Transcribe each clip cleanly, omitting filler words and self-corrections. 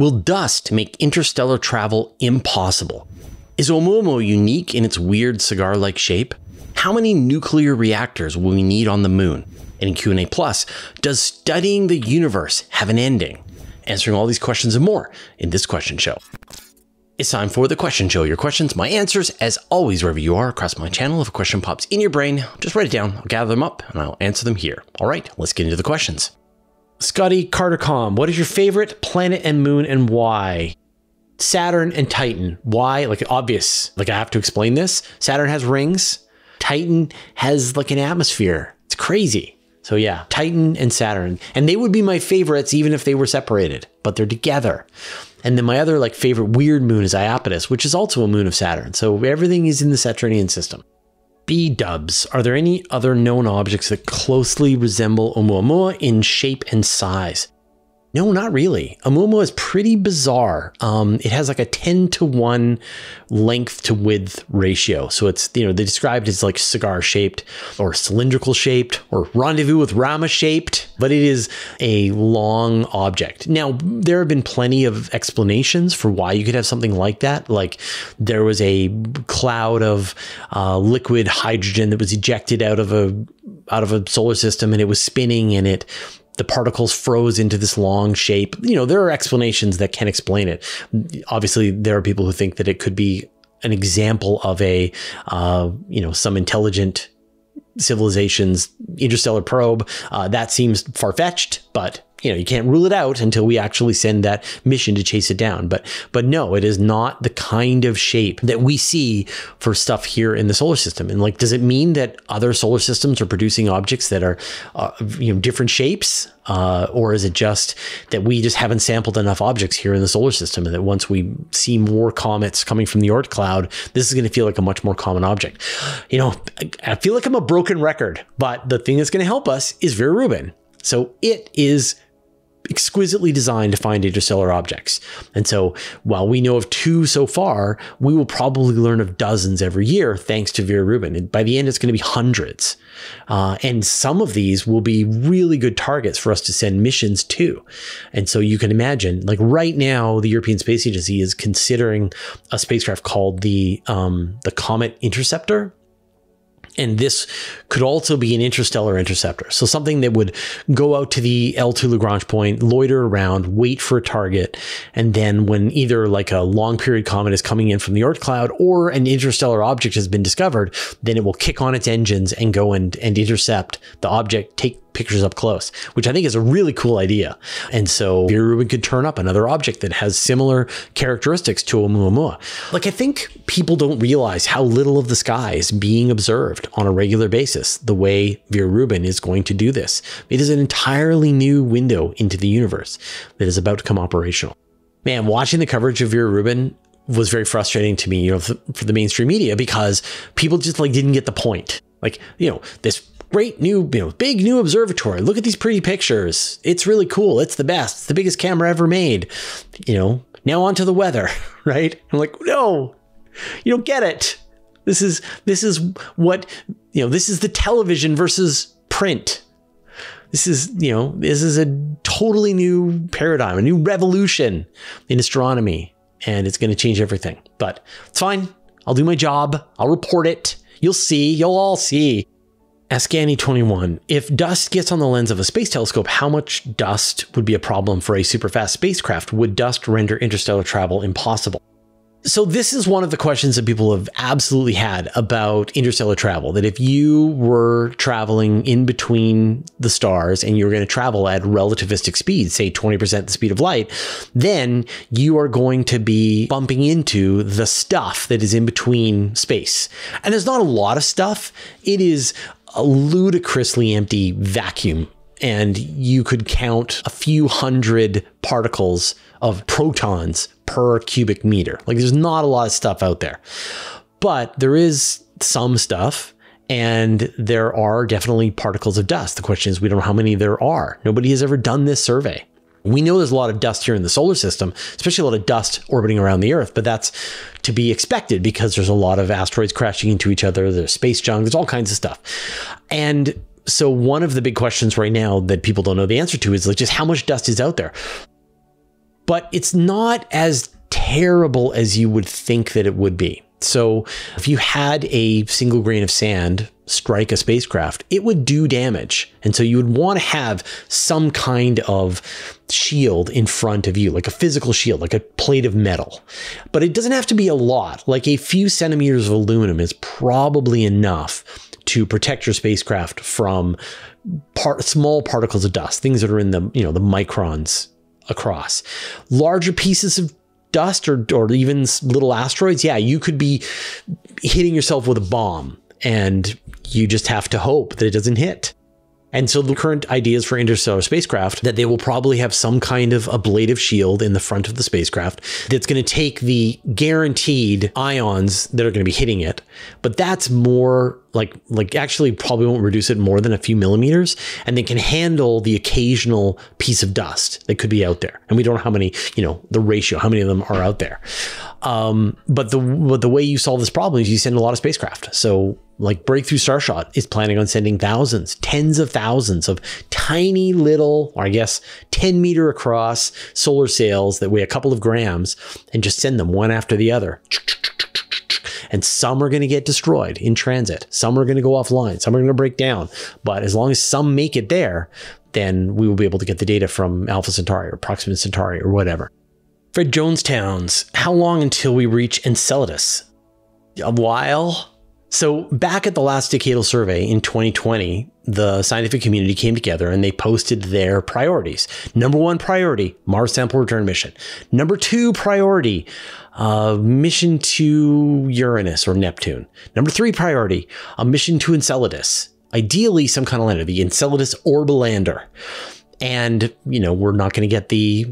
Will dust make interstellar travel impossible? Is Oumuamua unique in its weird cigar-like shape? How many nuclear reactors will we need on the moon? And in Q&A Plus, does studying the universe have an ending? Answering all these questions and more in this question show. It's time for the question show. Your questions, my answers, as always, wherever you are across my channel. If a question pops in your brain, just write it down. I'll gather them up and I'll answer them here. All right, let's get into the questions. Scotty Cartercom, what is your favorite planet and moon and why? Saturn and Titan. Why? Like obvious, like I have to explain this. Saturn has rings. Titan has like an atmosphere. It's crazy. So yeah, Titan and Saturn, and they would be my favorites even if they were separated, but they're together. And then my other like favorite weird moon is Iapetus, which is also a moon of Saturn. So everything is in the Saturnian system. B-dubs, are there any other known objects that closely resemble Oumuamua in shape and size? No, not really. Oumuamua is pretty bizarre. It has like a 10-to-1 length to width ratio. So it's, you know, they described as like cigar shaped or cylindrical shaped or rendezvous with Rama shaped, but it is a long object. Now, there have been plenty of explanations for why you could have something like that. Like there was a cloud of liquid hydrogen that was ejected out of a solar system and it was spinning and it, the particles froze into this long shape. You know, there are explanations that can explain it. Obviously, there are people who think that it could be an example of a, you know, some intelligent civilization's interstellar probe. That seems far-fetched, but, you know, you can't rule it out until we actually send that mission to chase it down. But no, it is not the kind of shape that we see for stuff here in the solar system. And like, does it mean that other solar systems are producing objects that are, you know, different shapes? Or is it just that we just haven't sampled enough objects here in the solar system and that once we see more comets coming from the Oort cloud, this is going to feel like a much more common object? You know, I feel like I'm a broken record, but the thing that's going to help us is Vera Rubin. So it is exquisitely designed to find interstellar objects. And so while we know of 2 so far, we will probably learn of dozens every year, thanks to Vera Rubin. And by the end, it's going to be hundreds. And some of these will be really good targets for us to send missions to. And so you can imagine, like right now, the European Space Agency is considering a spacecraft called the Comet Interceptor. And this could also be an interstellar interceptor. So something that would go out to the L2 Lagrange point, loiter around, wait for a target. And then when either like a long period comet is coming in from the Oort cloud or an interstellar object has been discovered, then it will kick on its engines and go and intercept the object, take pictures up close, which I think is a really cool idea. And so Vera Rubin could turn up another object that has similar characteristics to Oumuamua. Like, I think people don't realize how little of the sky is being observed on a regular basis, the way Vera Rubin is going to do this. It is an entirely new window into the universe that is about to come operational. Man, watching the coverage of Vera Rubin was very frustrating to me, you know, for the mainstream media, because people just like didn't get the point. Like, you know, this great new, you know, big new observatory. Look at these pretty pictures. It's really cool. It's the best. It's the biggest camera ever made. You know, now onto the weather, right? I'm like, no, you don't get it. This is what, you know, this is the television versus print. This is, you know, this is a totally new paradigm, a new revolution in astronomy, and it's going to change everything. But it's fine. I'll do my job. I'll report it. You'll see. You'll all see. Ascani21, if dust gets on the lens of a space telescope, how much dust would be a problem for a superfast spacecraft? Would dust render interstellar travel impossible? So this is one of the questions that people have absolutely had about interstellar travel, that if you were traveling in between the stars and you were going to travel at relativistic speed, say 20% the speed of light, then you are going to be bumping into the stuff that is in between space. And there's not a lot of stuff. It is a ludicrously empty vacuum, and you could count a few hundred particles of protons per cubic meter. Like, there's not a lot of stuff out there, but there is some stuff, and there are definitely particles of dust. The question is, we don't know how many there are. Nobody has ever done this survey. We know there's a lot of dust here in the solar system, especially a lot of dust orbiting around the Earth, but that's to be expected because there's a lot of asteroids crashing into each other, there's space junk, there's all kinds of stuff. And so one of the big questions right now that people don't know the answer to is like just how much dust is out there. but it's not as terrible as you would think that it would be. So if you had a single grain of sand strike a spacecraft, it would do damage. And so you would want to have some kind of shield in front of you, like a physical shield, like a plate of metal. But it doesn't have to be a lot. Like a few centimeters of aluminum is probably enough to protect your spacecraft from small particles of dust, things that are in the, the microns across. Larger pieces of dust or even little asteroids, yeah, you could be hitting yourself with a bomb, and you just have to hope that it doesn't hit. And so the current ideas for interstellar spacecraft that they will probably have some kind of ablative shield in the front of the spacecraft that's going to take the guaranteed ions that are going to be hitting it. But that's more like actually probably won't reduce it more than a few millimeters, and they can handle the occasional piece of dust that could be out there. And we don't know how many, the ratio, how many of them are out there. But the way you solve this problem is you send a lot of spacecraft. So like Breakthrough Starshot is planning on sending thousands, tens of thousands of tiny little, or I guess 10 meter across solar sails that weigh a couple of grams, and just send them one after the other. And some are going to get destroyed in transit. Some are going to go offline. Some are going to break down. But as long as some make it there, then we will be able to get the data from Alpha Centauri or Proxima Centauri or whatever. Fred Jonestown's, how long until we reach Enceladus? A while. So back at the last decadal survey in 2020, the scientific community came together and they posted their priorities. Number one priority, Mars Sample Return mission. Number two priority, mission to Uranus or Neptune. Number three priority, a mission to Enceladus. Ideally, some kind of lander, the Enceladus orbital lander. And, we're not going to get the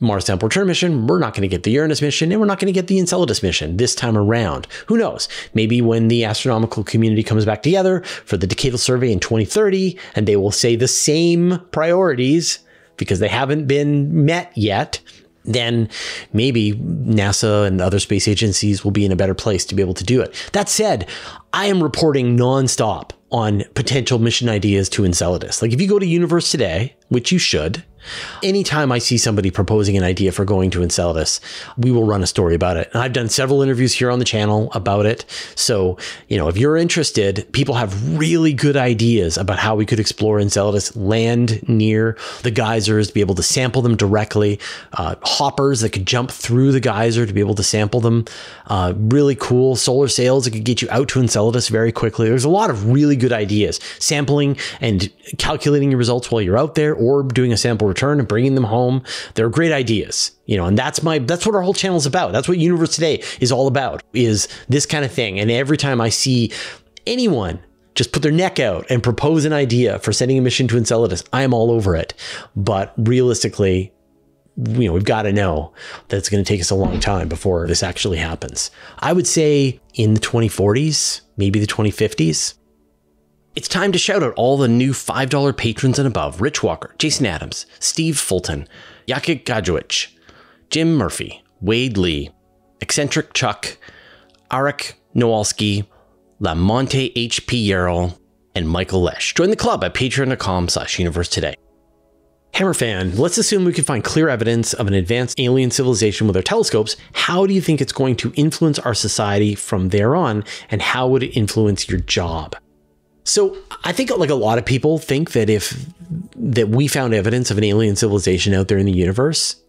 Mars Sample Return mission, we're not going to get the Uranus mission, and we're not going to get the Enceladus mission this time around. Who knows? Maybe when the astronomical community comes back together for the decadal survey in 2030, and they will say the same priorities because they haven't been met yet, then maybe NASA and other space agencies will be in a better place to be able to do it. That said, I am reporting nonstop on potential mission ideas to Enceladus. Like if you go to Universe Today, which you should, anytime I see somebody proposing an idea for going to Enceladus, we will run a story about it. And I've done several interviews here on the channel about it. So, if you're interested, people have really good ideas about how we could explore Enceladus, land near the geysers, be able to sample them directly, hoppers that could jump through the geyser to be able to sample them, really cool solar sails that could get you out to Enceladus very quickly. There's a lot of really good ideas, sampling and calculating your results while you're out there, or doing a sample return and bringing them home. They're great ideas, and that's what our whole channel is about. That's what Universe Today is all about, is this kind of thing. And every time I see anyone just put their neck out and propose an idea for sending a mission to Enceladus, I am all over it. But realistically, we've got to know that it's going to take us a long time before this actually happens. I would say in the 2040s, maybe the 2050s. It's time to shout out all the new $5 patrons and above. Rich Walker, Jason Adams, Steve Fulton, Yakik Gajewicz, Jim Murphy, Wade Lee, Eccentric Chuck, Arik Nowalski, Lamonte H.P. Yarrell, and Michael Lesh. Join the club at patreon.com/universetoday. Hammerfan, let's assume we can find clear evidence of an advanced alien civilization with our telescopes. How do you think it's going to influence our society from there on, and how would it influence your job? So I think like a lot of people think that that we found evidence of an alien civilization out there in the universe,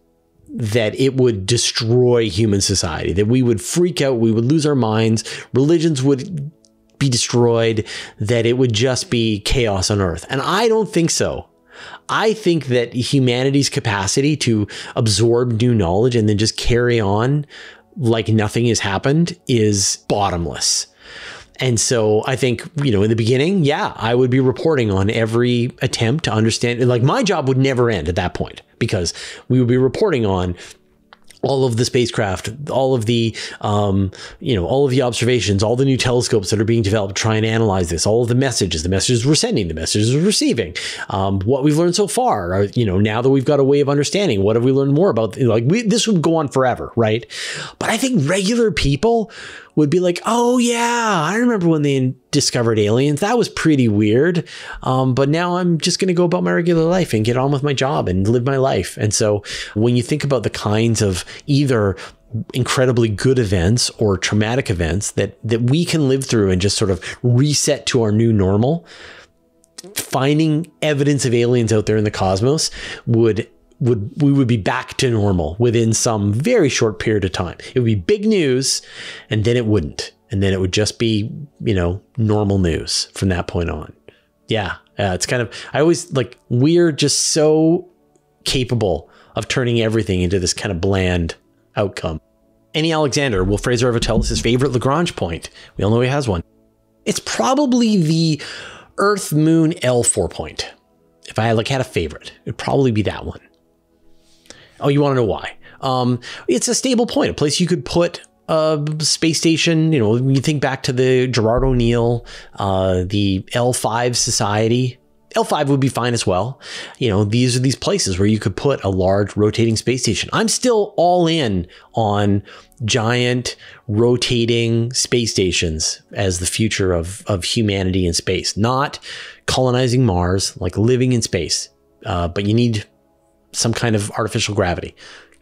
that it would destroy human society, that we would freak out, we would lose our minds, religions would be destroyed, that it would just be chaos on Earth. And I don't think so. I think that humanity's capacity to absorb new knowledge and then just carry on like nothing has happened is bottomless. And so I think, in the beginning, yeah, I would be reporting on every attempt to understand, like my job would never end at that point, because we would be reporting on all of the spacecraft, all of the, all of the observations, all the new telescopes that are being developed, try and analyze this, all of the messages we're sending, the messages we're receiving, what we've learned so far, now that we've got a way of understanding, what have we learned more about? This would go on forever, right? But I think regular people would be like, oh yeah, I remember when they discovered aliens. That was pretty weird. But now I'm just going to go about my regular life and get on with my job and live my life. And so when you think about the kinds of either incredibly good events or traumatic events that we can live through and just sort of reset to our new normal, finding evidence of aliens out there in the cosmos we would be back to normal within some very short period of time. It would be big news, and then it wouldn't. And then it would just be, you know, normal news from that point on. Yeah. It's kind of, I always like, we're just so capable of turning everything into this kind of bland outcome. Any Alexander, will Fraser ever tell us his favorite Lagrange point? We all know he has one. It's probably the Earth Moon L4 point. If I like had a favorite, it'd probably be that one. Oh, you want to know why? It's a stable point, a place you could put a space station. You know, when you think back to the Gerard O'Neill, the L5 society. L5 would be fine as well. You know, these are these places where you could put a large rotating space station. I'm still all in on giant rotating space stations as the future of humanity in space, not colonizing Mars, like living in space. But you need some kind of artificial gravity.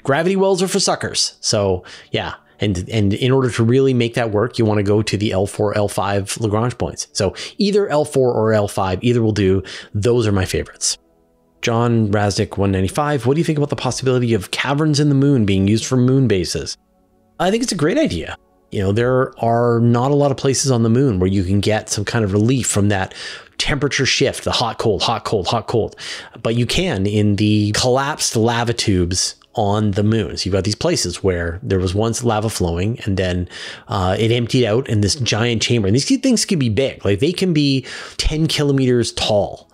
Gravity wells are for suckers. So yeah. And in order to really make that work, you want to go to the L4, L5 Lagrange points. So either L4 or L5, either will do. Those are my favorites. John Raznick 195, what do you think about the possibility of caverns in the moon being used for moon bases? I think it's a great idea. You know, there are not a lot of places on the moon where you can get some kind of relief from that temperature shift, the hot, cold, hot, cold, hot, cold. But you can in the collapsed lava tubes on the moon. So you've got these places where there was once lava flowing and then it emptied out in this giant chamber. And these things can be big, like they can be 10 kilometers tall.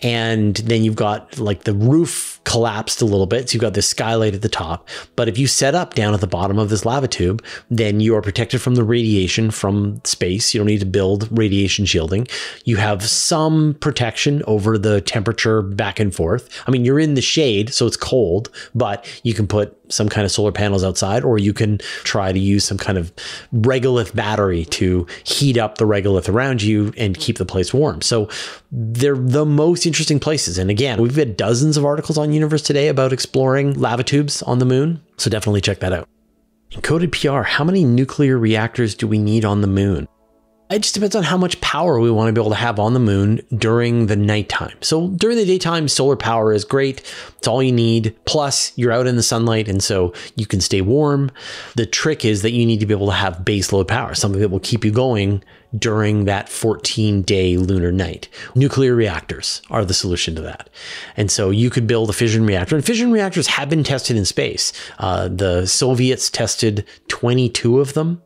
And then you've got like the roof collapsed a little bit. So you've got this skylight at the top. But if you set up down at the bottom of this lava tube, then you are protected from the radiation from space. You don't need to build radiation shielding. You have some protection over the temperature back and forth. I mean, you're in the shade, so it's cold, but you can put some kind of solar panels outside, or you can try to use some kind of regolith battery to heat up the regolith around you and keep the place warm. So they're the most interesting places. And again, we've had dozens of articles on Universe Today about exploring lava tubes on the moon. So definitely check that out. Encoded PR, how many nuclear reactors do we need on the moon? It just depends on how much power we want to be able to have on the moon during the nighttime. So during the daytime, solar power is great. It's all you need. Plus, you're out in the sunlight, and so you can stay warm. The trick is that you need to be able to have baseload power, something that will keep you going during that 14-day lunar night. Nuclear reactors are the solution to that. And so you could build a fission reactor. And fission reactors have been tested in space. The Soviets tested 22 of them,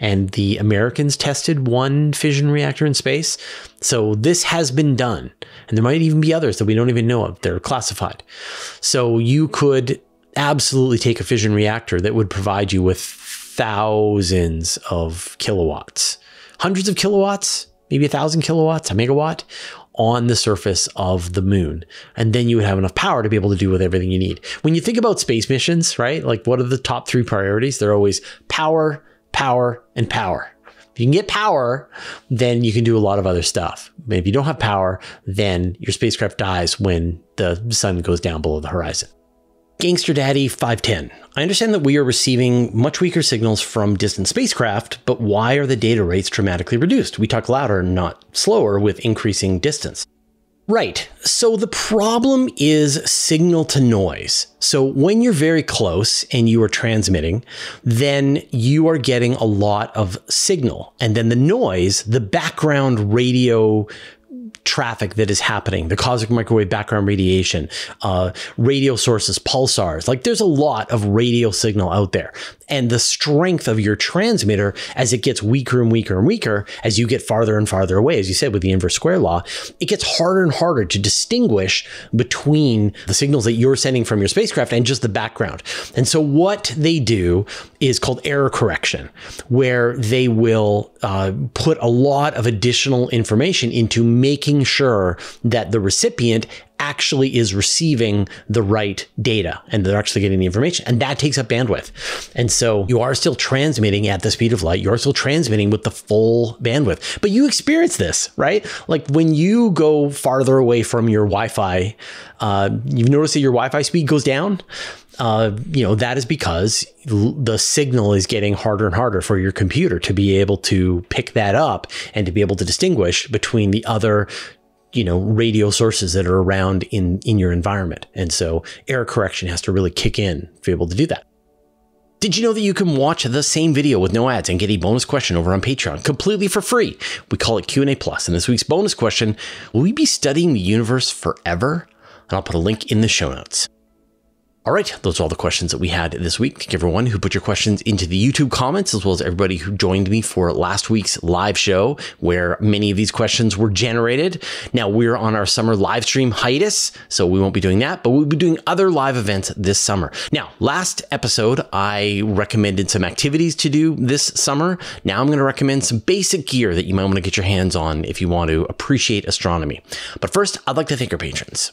and the Americans tested one fission reactor in space. So this has been done. And there might even be others that we don't even know of. They're classified. So you could absolutely take a fission reactor that would provide you with thousands of kilowatts. Hundreds of kilowatts, maybe 1,000 kilowatts, a megawatt on the surface of the moon. And then you would have enough power to be able to do with everything you need. When you think about space missions, right? Like what are the top three priorities? They're always power, power, and power. If you can get power, then you can do a lot of other stuff. But if you don't have power, then your spacecraft dies when the sun goes down below the horizon. Gangster Daddy 510. I understand that we are receiving much weaker signals from distant spacecraft, but why are the data rates dramatically reduced? We talk louder, not slower, with increasing distance. Right. So the problem is signal to noise. So when you're very close and you are transmitting, then you are getting a lot of signal. And then the noise, the background radio traffic that is happening, the cosmic microwave background radiation, radio sources, pulsars, like there's a lot of radio signal out there. And the strength of your transmitter, as it gets weaker and weaker and weaker, as you get farther and farther away, as you said, with the inverse square law, it gets harder and harder to distinguish between the signals that you're sending from your spacecraft and just the background. And so what they do is called error correction, where they will put a lot of additional information into making sure that the recipient actually is receiving the right data and they're actually getting the information, and that takes up bandwidth. And so you are still transmitting at the speed of light. You're still transmitting with the full bandwidth, but you experience this, right? Like when you go farther away from your Wi-Fi, you've noticed that your Wi-Fi speed goes down. You know, that is because the signal is getting harder and harder for your computer to be able to pick that up and to be able to distinguish between the other, you know, radio sources that are around in your environment. And so error correction has to really kick in to be able to do that. Did you know that you can watch the same video with no ads and get a bonus question over on Patreon completely for free? We call it Q&A Plus. And this week's bonus question, will we be studying the universe forever? And I'll put a link in the show notes. All right, those are all the questions that we had this week. Thank everyone who put your questions into the YouTube comments, as well as everybody who joined me for last week's live show, where many of these questions were generated. Now we're on our summer live stream hiatus, so we won't be doing that, but we'll be doing other live events this summer. Now, last episode, I recommended some activities to do this summer. Now I'm going to recommend some basic gear that you might want to get your hands on if you want to appreciate astronomy. But first, I'd like to thank our patrons.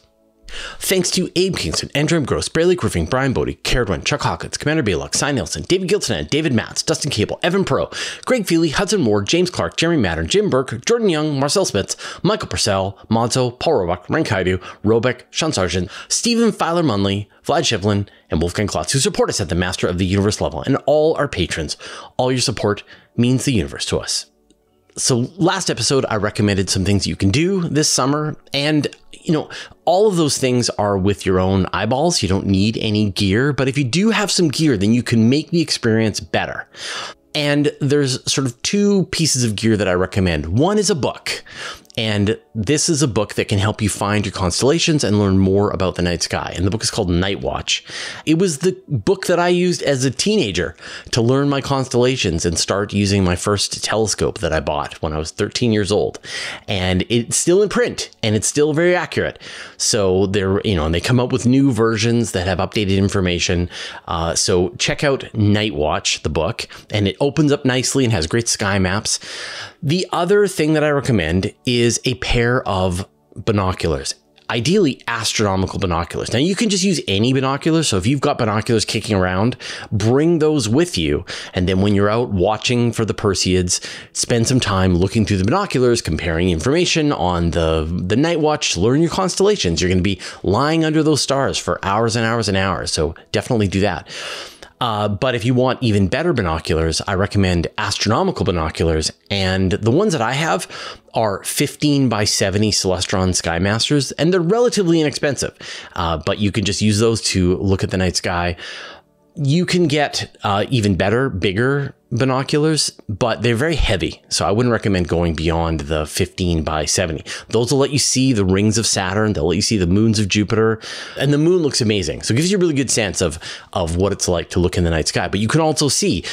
Thanks to Abe Kingston, Andrew M. Gross, Braley Griffin, Brian Bodie, Caredwin, Chuck Hawkins, Commander Baylock, Cy Nelson, David Giltonan, David Matz, Dustin Cable, Evan Pro, Greg Feely, Hudson Ward, James Clark, Jeremy Mattern, Jim Burke, Jordan Young, Marcel Smits, Michael Purcell, Monzo, Paul Roebuck, Rankaidu, Robeck, Sean Sargent, Stephen Filer Munley, Vlad Shevlin, and Wolfgang Klotz, who support us at the Master of the Universe level, and all our patrons. All your support means the universe to us. So last episode, I recommended some things you can do this summer, and you know, all of those things are with your own eyeballs. You don't need any gear, but if you do have some gear, then you can make the experience better. And there's sort of two pieces of gear that I recommend. One is a book, and this is a book that can help you find your constellations and learn more about the night sky. And the book is called Nightwatch. It was the book that I used as a teenager to learn my constellations and start using my first telescope that I bought when I was 13 years old. And it's still in print and it's still very accurate. So they're, you know, and they come up with new versions that have updated information. So check out Nightwatch, the book, and it opens up nicely and has great sky maps. The other thing that I recommend is a pair of binoculars, ideally astronomical binoculars. Now you can just use any binoculars. So if you've got binoculars kicking around, bring those with you. And then when you're out watching for the Perseids, spend some time looking through the binoculars, comparing information on the night watch, learn your constellations. You're going to be lying under those stars for hours and hours and hours. So definitely do that. But if you want even better binoculars, I recommend astronomical binoculars. And the ones that I have are 15 by 70 Celestron Skymasters, and they're relatively inexpensive. But you can just use those to look at the night sky. You can get even better, bigger binoculars, but they're very heavy. So I wouldn't recommend going beyond the 15 by 70. Those will let you see the rings of Saturn. They'll let you see the moons of Jupiter, and the moon looks amazing. So it gives you a really good sense of what it's like to look in the night sky, but you can also see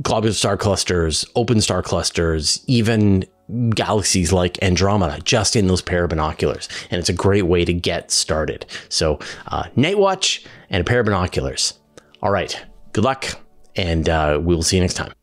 globular star clusters, open star clusters, even galaxies like Andromeda, just in those pair of binoculars. And it's a great way to get started. So night watch and a pair of binoculars. All right, good luck, and we'll see you next time.